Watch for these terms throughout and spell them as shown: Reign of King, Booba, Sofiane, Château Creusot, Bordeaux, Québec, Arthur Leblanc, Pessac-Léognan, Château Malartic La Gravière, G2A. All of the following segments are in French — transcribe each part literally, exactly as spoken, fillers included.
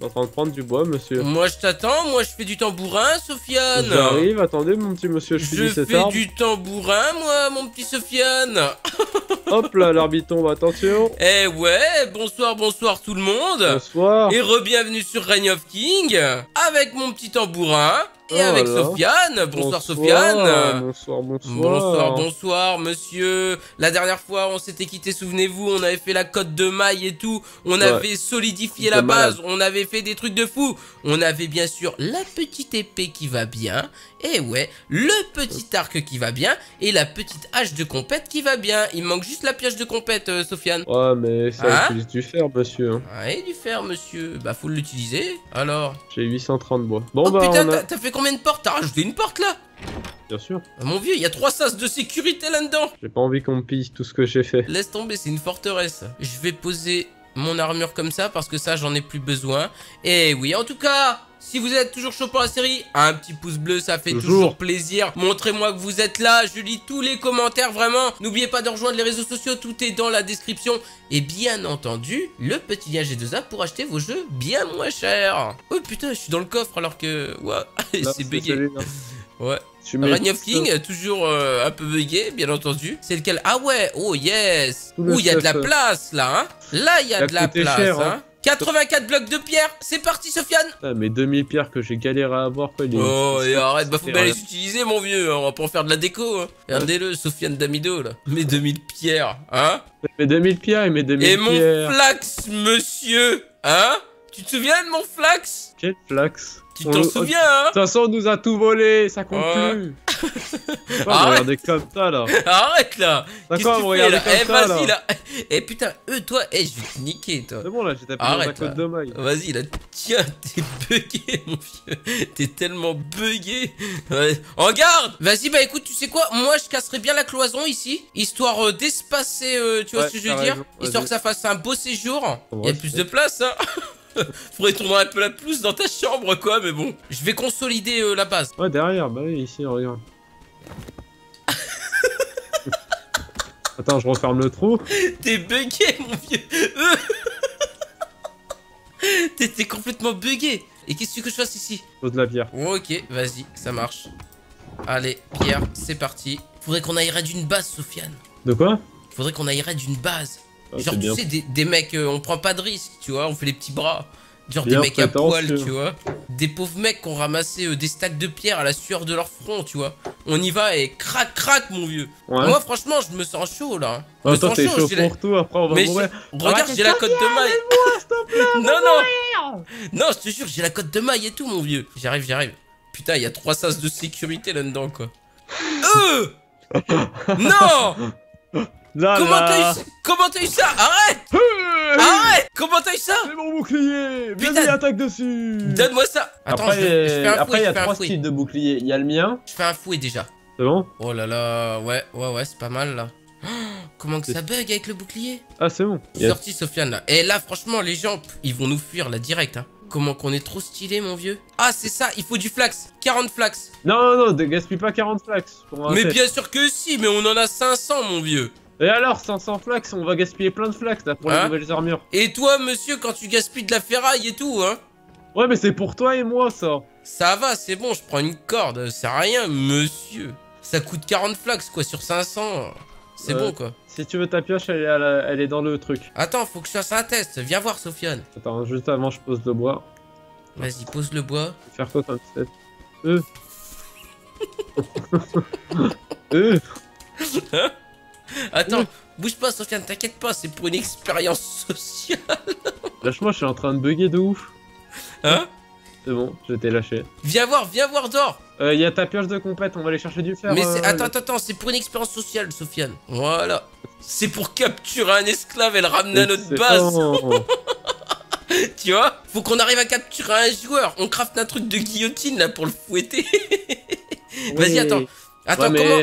Je suis en train de prendre du bois, monsieur. Moi, je t'attends. Moi, je fais du tambourin, Sofiane. J'arrive. Attendez, mon petit monsieur. Je, je finis cet arbre. Je fais du tambourin, moi, mon petit Sofiane. Hop là, l'arbitre tombe. Attention. Eh ouais. Bonsoir, bonsoir tout le monde. Bonsoir. Et re-bienvenue sur Reign of King avec mon petit tambourin. Et oh avec là. Sofiane, bonsoir, bonsoir Sofiane. Bonsoir, bonsoir. Bonsoir, bonsoir monsieur. La dernière fois on s'était quitté, souvenez-vous, on avait fait la cote de maille et tout. On ouais. avait solidifié la base, malade. On avait fait des trucs de fou. On avait bien sûr la petite épée qui va bien. Et ouais, le petit arc qui va bien. Et la petite hache de compète qui va bien. Il manque juste la pioche de compète, euh, Sofiane. Ouais mais ça utilise hein du fer monsieur. Ouais du fer monsieur, bah faut l'utiliser. Alors j'ai huit cent trente bois. Bon oh, bah putain, on a... t'as fait combien de portes? T'as rajouté une porte là? Bien sûr. Ah, mon vieux, il y a trois sas de sécurité là-dedans. J'ai pas envie qu'on me pille tout ce que j'ai fait. Laisse tomber, c'est une forteresse. Je vais poser mon armure comme ça parce que ça j'en ai plus besoin. Et oui, en tout cas, si vous êtes toujours chaud pour la série, un petit pouce bleu, ça fait toujours, toujours plaisir. Montrez-moi que vous êtes là, je lis tous les commentaires, vraiment. N'oubliez pas de rejoindre les réseaux sociaux, tout est dans la description. Et bien entendu, le petit lien G deux A pour acheter vos jeux bien moins chers. Oh putain, je suis dans le coffre alors que... Waouh, c'est bugué. Ouais. Reign of King, ça. toujours euh, un peu bugué, bien entendu. C'est lequel? Ah ouais, oh yes. Ouh, il y a de la place là, hein. Là, il y a de la place, cher, hein. hein. quatre-vingt-quatre blocs de pierre, c'est parti Sofiane. Ah, mais deux mille pierres que j'ai galéré à avoir quoi. Les... Oh et arrête, bah faut bien les utiliser mon vieux, on va pas en faire de la déco hein. Regardez-le, Sofiane d'Amido là. Mes deux mille pierres, hein. Mes deux mille pierres et mes deux mille pierres. Et mon pierres. flax monsieur, hein. Tu te souviens de mon flax? Quel flax? Tu t'en souviens hein? De toute façon on nous a tout volé, ça compte ouais. plus. Regardez comme ça là. Arrête là. D'accord, regardez là comme eh, ça là. là. Eh putain, eux toi, eh je vais te niquer toi. C'est bon là, j'ai tapé dans la côte de maille. Vas-y là, tiens, t'es bugué mon vieux. T'es tellement bugué. Ouais. En garde. Vas-y bah écoute, tu sais quoi? Moi je casserai bien la cloison ici, histoire euh, d'espacer, euh, tu vois ouais, ce que je veux dire? Histoire que ça fasse un beau séjour. Il y a plus de place hein. Faudrait tourner un peu la pelouse dans ta chambre quoi, mais bon. Je vais consolider euh, la base. Ouais derrière, bah oui ici regarde. Attends, je referme le trou. T'es bugué mon vieux. T'étais complètement bugué. Et qu'est-ce que tu veux que je fasse ici? Pose de la pierre. Oh, ok, vas-y, ça marche. Allez, pierre, c'est parti. Faudrait qu'on aillerait d'une base, Sofiane. De quoi? Faudrait qu'on aillerait d'une base. Ah, genre, tu bien. sais, des, des mecs, euh, on prend pas de risque, tu vois, on fait les petits bras. Genre bien, des mecs à poil, sûr. tu vois. Des pauvres mecs qui ont ramassé euh, des stacks de pierre à la sueur de leur front, tu vois. On y va et crac, crac, mon vieux. Ouais. Moi, franchement, je me sens chaud là. Je me Attends, sens chaud, chaud pour la... tout, après on va mourir. Regarde, j'ai la cote de maille. Non, non, non, je te jure, j'ai la cote de maille et tout, mon vieux. J'arrive, j'arrive. Putain, il y a trois sas de sécurité là-dedans, quoi. Euh Non Là, Comment t'as eu... Comment t'as eu ça? Arrête hey Arrête Comment t'as eu ça? C'est mon bouclier. Vas-y, attaque dessus. Donne-moi ça. Attends, après, je, je fais un fouet, après, il y a trois styles de bouclier. Il y a le mien. Je fais un fouet déjà. C'est bon? Oh là là, ouais, ouais, ouais, c'est pas mal là. Oh, comment que ça bug avec le bouclier? Ah, c'est bon. Yes. Sorti Sofiane là. Et là, franchement, les gens, ils vont nous fuir là direct. Hein. Comment qu'on est trop stylé, mon vieux. Ah, c'est ça, il faut du flax. quarante flax. Non, non, non, ne gaspille pas quarante flax. Mais bien sûr que si, mais on en a cinq cents, mon vieux. Et alors, cinq cents flax, on va gaspiller plein de flax là pour hein les nouvelles armures. Et toi, monsieur, quand tu gaspilles de la ferraille et tout, hein? Ouais, mais c'est pour toi et moi, ça. Ça va, c'est bon, je prends une corde, c'est rien, monsieur. Ça coûte quarante flax, quoi, sur cinq cents. C'est euh, bon, quoi. Si tu veux ta pioche, elle est, à la... elle est dans le truc. Attends, faut que je fasse un test. Viens voir, Sofiane. Attends, juste avant, je pose le bois. Vas-y, pose le bois. Je vais faire quoi, ton test? Euh. euh. Hein? Attends, oui. bouge pas Sofiane, t'inquiète pas, c'est pour une expérience sociale. Lâche-moi, je suis en train de bugger de ouf. Hein? C'est bon, je t'ai lâché. Viens voir, viens voir d'or. Euh, y a ta pioche de compète, on va aller chercher du fer. Mais euh, attends, attends, attends, c'est pour une expérience sociale, Sofiane. Voilà. C'est pour capturer un esclave et le ramener à notre base. Oh. Tu vois? Faut qu'on arrive à capturer un joueur. On crafte un truc de guillotine là pour le fouetter. Oui. Vas-y, attends. Attends, ouais, mais... comment...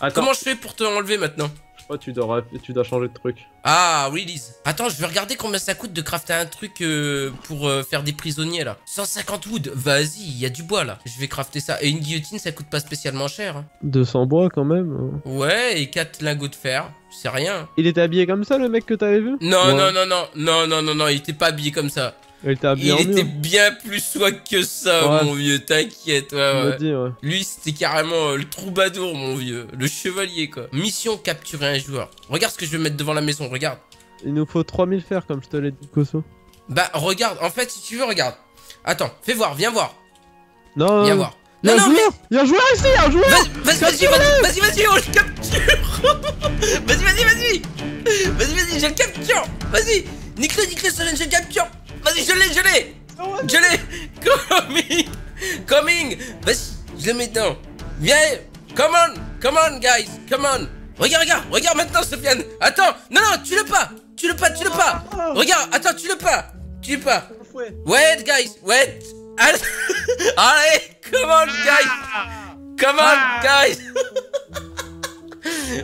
Attends. Comment je fais pour te enlever maintenant? Oh, tu dois, tu dois changer de truc. Ah, release. Attends, je vais regarder combien ça coûte de crafter un truc euh, pour euh, faire des prisonniers là. cent cinquante wood. Vas-y, il y a du bois là. Je vais crafter ça. Et une guillotine, ça coûte pas spécialement cher. Hein. deux cents bois quand même. Ouais, et quatre lingots de fer. C'est rien. Il était habillé comme ça le mec que t'avais vu? Non, ouais. non, non, non, non, non, non, non, il était pas habillé comme ça. Il était bien, il était bien plus swag que ça, ouais, mon vieux, t'inquiète. Ouais, ouais. Dit, ouais. Lui, c'était carrément euh, le troubadour, mon vieux. Le chevalier, quoi. Mission, capturer un joueur. Regarde ce que je vais mettre devant la maison, regarde. Il nous faut trois mille fers, comme je te l'ai dit, Koso. Bah, regarde, en fait, si tu veux, regarde. Attends, fais voir, viens voir. Non, viens non, voir. Il y a un joueur, il y a un joueur ici, il y a un joueur. Vas-y, vas-y, vas-y, vas-y, on le capture. Vas-y, vas-y, vas-y. Vas-y, vas-y, je le capture. Vas-y, nique-le, nique-le, Sofiane, je le capture. Vas-y, je l'ai, je l'ai. Je l'ai. Coming. Coming. Vas-y, je le mets dedans. Viens. Come on. Come on, guys. Come on. Regarde, regarde, regarde maintenant, Sofiane. Attends. Non, non, tu le pas. Tu le pas, tu le pas. Regarde, attends, tu le pas. Tu le pas. Wait, guys. Wait. Allez, come on, guys. Come on, guys.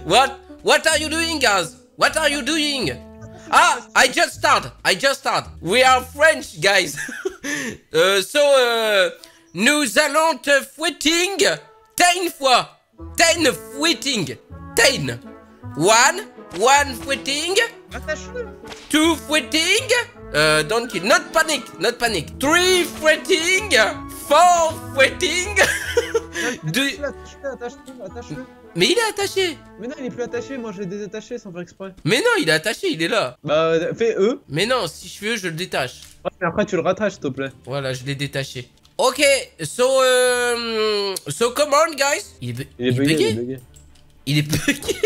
What? What are you doing, guys? What are you doing? Ah, I just started. I just started. We are French, guys. euh, so, euh, nous allons te fouetting ten fois. ten fouetting. ten. One. One fouetting. Two fouetting. Euh, don't kill. Not panic. Not panic. Three fouetting. Four fouetting. Deux. Mais il est attaché. Mais non, il est plus attaché, moi je l'ai détaché sans faire exprès. Mais non, il est attaché, il est là. Bah, fais E. Mais non, si je fais E, je le détache. Ouais, mais après tu le rattaches, s'il te plaît. Voilà, je l'ai détaché. Ok, so, euh... so come on, guys. Il est, il est bugué. Il est bugué.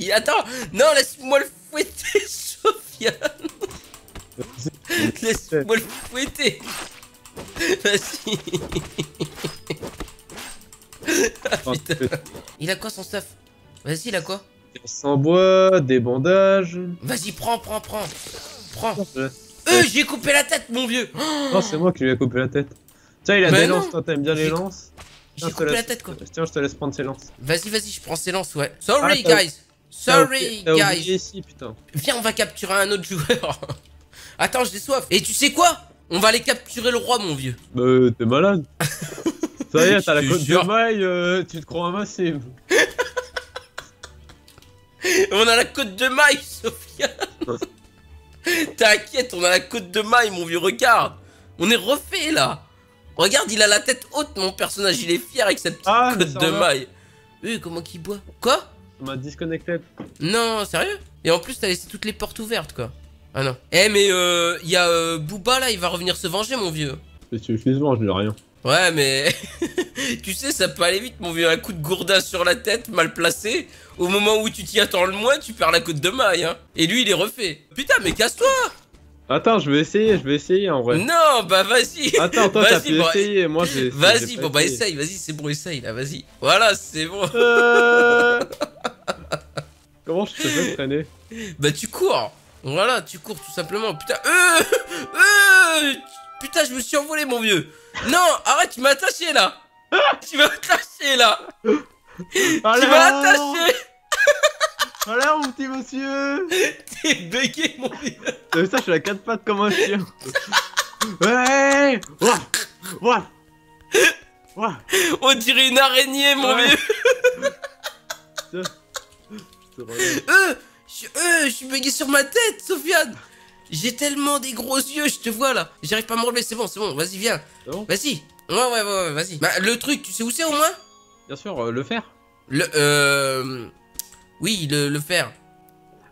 Il attend. Non, laisse-moi le fouetter, Sofiane. Laisse-moi le fouetter. Vas-y. Ah, il a quoi son stuff? Vas-y, il a quoi? Sans bois, des bandages. Vas-y, prends, prends, prends. Prends. Euh, j'ai coupé la tête, mon vieux. Non, c'est moi qui lui ai coupé la tête. Tiens, il a bah des non. lances, toi t'aimes bien les lances. J'ai coupé laisse... la tête, quoi. Tiens, je te laisse prendre ses lances. Vas-y, vas-y, je prends ses lances, ouais. Sorry, ah, guys. Sorry, guys. Ici, putain. Viens, on va capturer un autre joueur. Attends, j'ai soif. Et tu sais quoi? On va aller capturer le roi, mon vieux. Bah, t'es malade. Ça y est, t'as la côte de maille, euh, tu te crois invincible. On a la côte de maille, Sofiane. T'inquiète, on a la côte de maille, mon vieux, regarde. On est refait, là. Regarde, il a la tête haute, mon personnage, il est fier avec cette ah, côte de maille. Euh, comment qu'il boit? Quoi? On m'a disconnecté. Non, sérieux? Et en plus, t'as laissé toutes les portes ouvertes, quoi. Ah non. Eh, hey, mais euh, y a euh, Booba, là, il va revenir se venger, mon vieux. Mais tu je n'ai rien. Ouais, mais tu sais, ça peut aller vite, mon vieux. Un coup de gourdin sur la tête, mal placé. Au moment où tu t'y attends le moins, tu perds la côte de maille. Hein. Et lui, il est refait. Putain, mais casse-toi! Attends, je vais essayer, je vais essayer en vrai. Non, bah vas-y. Attends, toi, t'as pu bon, essayer, moi j'ai. Vas-y, bon, bah essayé. essaye, vas-y, c'est bon, essaye là, vas-y. Voilà, c'est bon. Euh... Comment je te fais traîner? Bah, tu cours. Voilà, tu cours tout simplement. Putain, euh, euh, putain, je me suis envolé, mon vieux. Non, arrête, tu m'as attaché là. Tu m'as attaché là. Alors... Tu m'as attaché. Voilà, mon petit monsieur. T'es bugué, mon vieux. T'as vu ça, je suis à quatre pattes comme un chien. Ouais. Ouah. Ouah. Ouah. On dirait une araignée, mon ouais. vieux. Euh, je, euh, je suis bugué sur ma tête, Sofiane. J'ai tellement des gros yeux, je te vois là. J'arrive pas à me relever, c'est bon, c'est bon, vas-y, viens. Bon vas-y, ouais, ouais, ouais, ouais vas-y. Bah, le truc, tu sais où c'est au moins? Bien sûr, euh, le fer. Le, euh... Oui, le, le fer.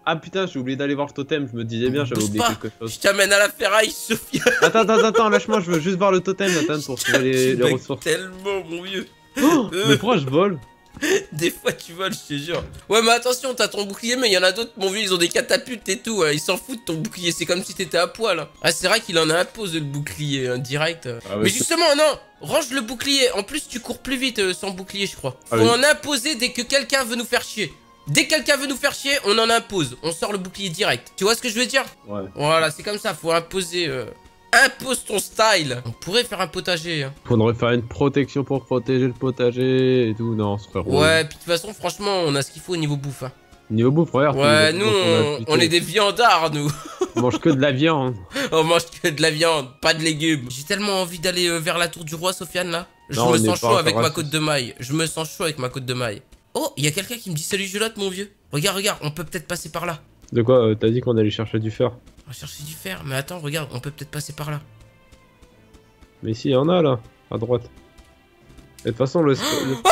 Ah putain, j'ai oublié d'aller voir le totem, je me disais bien, j'avais oublié pas. quelque chose. Je t'amène à la ferraille, Sofiane. Attends, attends, attends, lâche-moi, je veux juste voir le totem, Nathan, pour trouver les, les ressources. Tellement, mon vieux. Oh, euh... Mais pourquoi je vole? Des fois tu voles, je te jure. Ouais, mais attention, t'as ton bouclier, mais il y en a d'autres, mon vieux, ils ont des catapultes et tout. Hein. Ils s'en foutent de ton bouclier, c'est comme si t'étais à poil. Ah, c'est vrai qu'il en a un pose, le bouclier, hein, direct. Ah, mais, mais justement, non, range le bouclier. En plus, tu cours plus vite euh, sans bouclier, je crois. Faut ah, oui. en imposer dès que quelqu'un veut nous faire chier. Dès que quelqu'un veut nous faire chier, on en impose. On sort le bouclier direct. Tu vois ce que je veux dire? Ouais. Voilà, c'est comme ça, faut imposer. Euh... Impose ton style. On pourrait faire un potager. Hein. Faudrait faire une protection pour protéger le potager et tout. Non, ce serait rôle. Ouais, puis de toute façon, franchement, on a ce qu'il faut au niveau bouffe. Hein. Niveau bouffe, regarde. Ouais, nous, on, on est des viandards, nous. On mange que de la viande. On mange que de la viande, pas de légumes. J'ai tellement envie d'aller euh, vers la tour du roi, Sofiane, là. Je non, me sens chaud avec ma côte de maille. Je me sens chaud avec ma côte de maille. Oh, il y a quelqu'un qui me dit salut, Julotte, mon vieux. Regarde, regarde, on peut peut-être passer par là. De quoi euh, t'as dit qu'on allait chercher du fer? va chercher du fer. Mais attends, regarde, on peut peut-être passer par là. Mais si, il y en a là, à droite. Et de toute façon, le... le... Oh,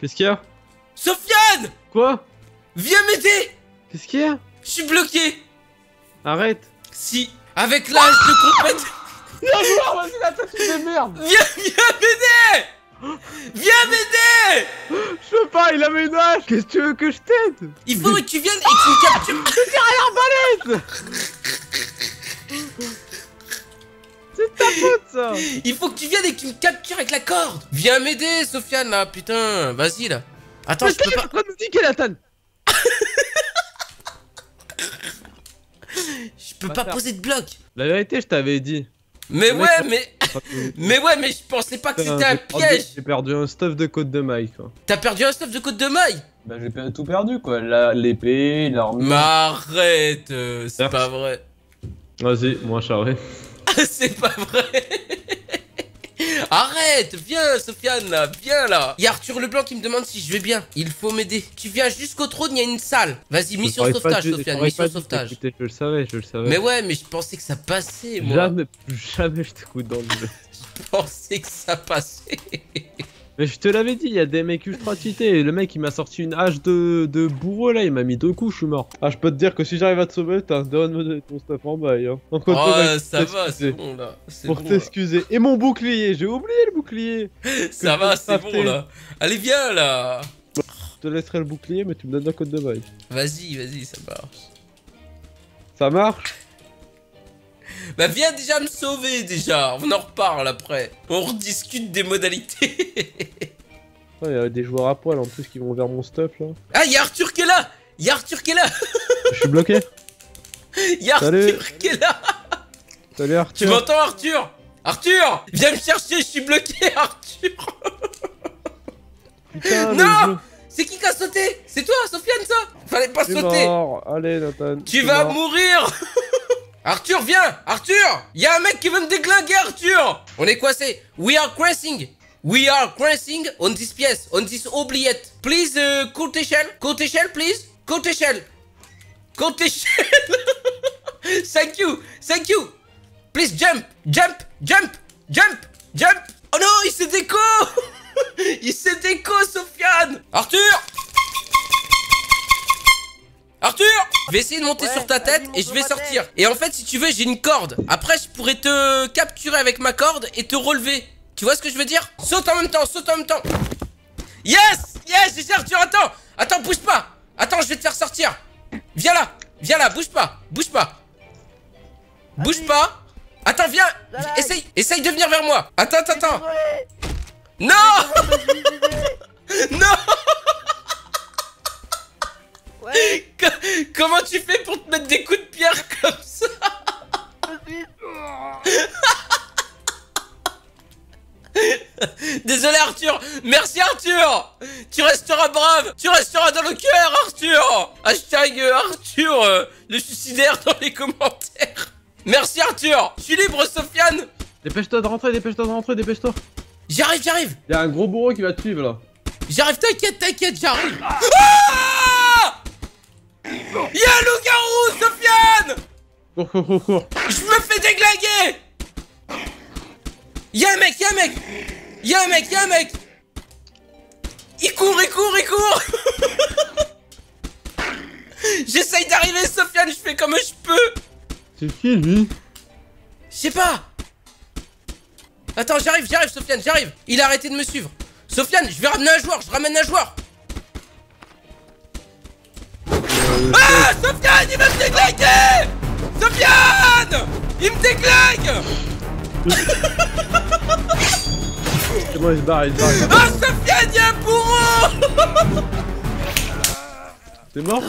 qu'est-ce qu'il y a, Sofiane? Quoi? Viens m'aider. Qu'est-ce qu'il y a? Je suis bloqué. Arrête. Si, avec l'âge de compète... Viens voir, vas-y, la tête de merde. Viens, viens m'aider. Viens m'aider. Je peux pas, il a mes âges. Qu'est-ce que tu veux que je t'aide? Il faudrait que tu viennes et que tu me captures. Je suis derrière balèze. C'est de ta faute, ça. Il faut que tu viennes et que tu me captures avec la corde. Viens m'aider, Sofiane, là, putain. Vas-y, là. Attends, mais je peux pas... Pourquoi nous niquer, la tanne? Je peux pas, pas poser de bloc. La vérité, je t'avais dit. Mais ouais, mais... mais ouais, mais je pensais pas que c'était un piège. J'ai perdu un stuff de côte de maille, quoi. T'as perdu un stuff de côte de maille? Bah, j'ai tout perdu, quoi. L'épée, l'armure... Mais arrête, euh, c'est pas vrai. Vas-y, moi, charré. C'est pas vrai. Arrête, viens, Sofiane, là, viens, là. Y'a Arthur Leblanc qui me demande si je vais bien. Il faut m'aider. Tu viens jusqu'au trône, il y a une salle. Vas-y, mission sauvetage, Sofiane, mission sauvetage. Putain, je le savais, je le savais. Mais ouais, mais je pensais que ça passait, moi. Jamais, plus jamais je t'écoute dans le jeu. Je pensais que ça passait. Mais je te l'avais dit, il y a des mecs ultra cheatés. Le mec, il m'a sorti une hache de, de bourreau, là, il m'a mis deux coups, je suis mort. Ah, je peux te dire que si j'arrive à te sauver, t'as un me ton stuff en bas, hein. En côté, oh, mec, ça va, c'est bon, là. Pour bon, t'excuser. Et mon bouclier, j'ai oublié le bouclier. Ça va, c'est bon, là. Allez, viens, là. Je te laisserai le bouclier, mais tu me donnes la côte de bail. Vas-y, vas-y, ça marche. Ça marche? Bah viens déjà me sauver déjà, on en reparle après. On rediscute des modalités. Il ouais, y a des joueurs à poil en plus qui vont vers mon stuff là. Ah y'a Arthur qui est là. Y'a Arthur qui est là. Je suis bloqué. Y'a Arthur qui est là. Salut Arthur. Tu m'entends Arthur? Arthur, viens me chercher, je suis bloqué Arthur. Putain, non. C'est qui qui a sauté? C'est toi Sofiane ça? Fallait pas sauter mort. Allez Nathan. Tu vas mort. mourir. Arthur, viens! Arthur! Y'a un mec qui veut me déglinguer, Arthur! On est coincé! We are crashing! We are crashing on this pièce, on this oubliette! Please, uh, court échelle! Court échelle, please! Court échelle! Court échelle! Thank you! Thank you! Please jump! Jump! Jump! Jump! Jump! Oh non, il s'est déco! Il s'est déco, Sofiane! Arthur! Arthur, je vais essayer de monter ouais, sur ta tête et je vais sortir. Et en fait, si tu veux, j'ai une corde. Après, je pourrais te capturer avec ma corde et te relever. Tu vois ce que je veux dire? Saute en même temps, saute en même temps. Yes, yes, j'ai cherché Arthur, attends. Attends, bouge pas. Attends, je vais te faire sortir. Viens là, viens là, bouge pas, bouge pas. Bouge pas. Attends, viens, essaye, essaye de venir vers moi. Attends, attends, attends. Non. Non. Ouais. Comment tu fais pour te mettre des coups de pierre comme ça? Désolé Arthur. Merci Arthur. Tu resteras brave. Tu resteras dans le cœur Arthur. Hashtag Arthur euh, le suicidaire dans les commentaires. Merci Arthur. Je suis libre Sofiane. Dépêche-toi de rentrer, dépêche-toi de rentrer, dépêche-toi. J'arrive, j'arrive. Y'a un gros bourreau qui va te suivre là. J'arrive, t'inquiète, t'inquiète, j'arrive. Ah y'a un loup-garou, Sofiane! Cours, cours, cours, cours! Je me fais déglinguer! Y'a un mec, y'a un mec! Y'a un mec, y'a un mec! Il court, il court, il court! J'essaye d'arriver, Sofiane, je fais comme je peux! C'est qui lui? Je sais pas! Attends, j'arrive, j'arrive, Sofiane, j'arrive! Il a arrêté de me suivre! Sofiane, je vais ramener un joueur, je ramène un joueur! Ah Sofiane, il va me déglinguer. Sofiane, il me déglingue. C'est bon, il se barre, il se barre. Ah Sofiane, il y a un bourreau. T'es mort?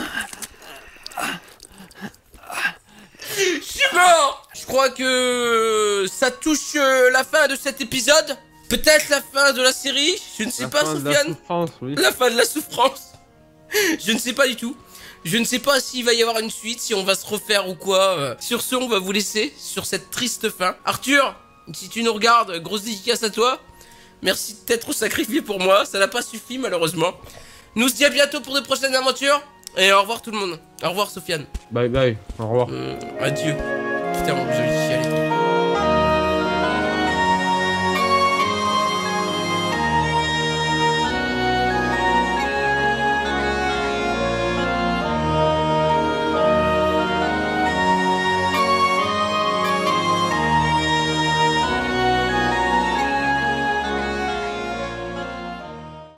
Je suis mort. Je crois que ça touche la fin de cet épisode. Peut-être la fin de la série. Je ne sais la pas, Sofiane. La fin de la souffrance, oui. La fin de la souffrance. Je ne sais pas du tout. Je ne sais pas s'il va y avoir une suite, si on va se refaire ou quoi. Euh, sur ce, on va vous laisser sur cette triste fin. Arthur, si tu nous regardes, grosse dédicace à toi. Merci de t'être sacrifié pour moi. Ça n'a pas suffi, malheureusement. Nous, on se dit à bientôt pour de prochaines aventures. Et au revoir tout le monde. Au revoir Sofiane. Bye bye. Au revoir. Euh, adieu. Putain, j'avais chialé.